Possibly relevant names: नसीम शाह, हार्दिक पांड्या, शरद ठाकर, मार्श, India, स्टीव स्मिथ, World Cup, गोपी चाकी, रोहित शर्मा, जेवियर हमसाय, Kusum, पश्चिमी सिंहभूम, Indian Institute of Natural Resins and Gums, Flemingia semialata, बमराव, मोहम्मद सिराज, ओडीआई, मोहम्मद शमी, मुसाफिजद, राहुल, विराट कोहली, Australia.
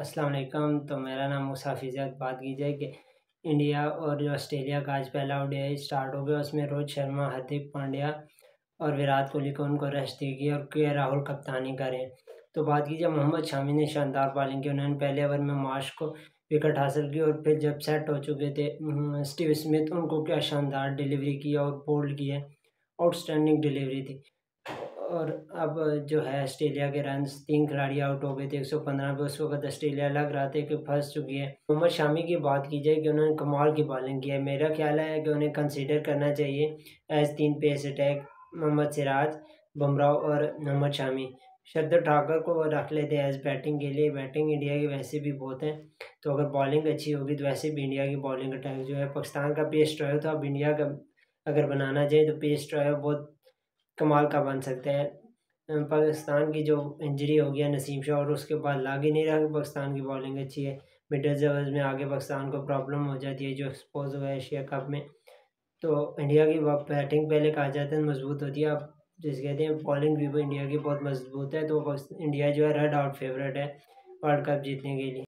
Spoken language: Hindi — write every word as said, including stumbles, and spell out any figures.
अस्सलाम वालेकुम। तो मेरा नाम मुसाफिजद। बात की जाए कि इंडिया और ऑस्ट्रेलिया का आज पहला ओडीआई स्टार्ट हो गया। उसमें रोहित शर्मा, हार्दिक पांड्या और विराट कोहली को उनको रेस्ट दी गई और के राहुल कप्तानी करें। तो बात की जाए, मोहम्मद शमी ने शानदार बॉलिंग की। उन्होंने पहले ओवर में मार्श को विकेट हासिल की और फिर जब सेट हो चुके थे स्टीव स्मिथ, उनको क्या शानदार डिलीवरी की और बोल्ड की है, आउटस्टैंडिंग डिलीवरी थी। और अब जो है ऑस्ट्रेलिया के रन, तीन खिलाड़ी आउट हो गए थे एक सौ पंद्रह पे। उस वक्त ऑस्ट्रेलिया लग रहा था कि फंस चुकी है। मोहम्मद शमी की बात की जाए कि उन्होंने कमाल की बॉलिंग की है। मेरा ख्याल है कि उन्हें कंसीडर करना चाहिए एज तीन पेस अटैक, मोहम्मद सिराज, बमराव और मोहम्मद शमी। शरद ठाकर को रख लेते एज बैटिंग के लिए। बैटिंग इंडिया की वैसे भी बहुत है, तो अगर बॉलिंग अच्छी होगी तो वैसे भी इंडिया की बॉलिंग अटैक जो है, पाकिस्तान का पेस स्ट्राइक था, अब इंडिया का अगर बनाना चाहिए तो पेस स्ट्राइक बहुत कमाल का बन सकता है। पाकिस्तान की जो इंजरी हो गया नसीम शाह, और उसके बाद लाग ही नहीं रहा कि पाकिस्तान की बॉलिंग अच्छी है। मिडल ओवर में आगे पाकिस्तान को प्रॉब्लम हो जाती है, जो एक्सपोज हुआ एशिया कप में। तो इंडिया की बैटिंग पहले कहा जाता है मजबूत होती है, आप जिस कहते हैं बॉलिंग भी इंडिया की बहुत मजबूत है। तो इंडिया जो है रेड हॉट फेवरेट है वर्ल्ड कप जीतने के लिए।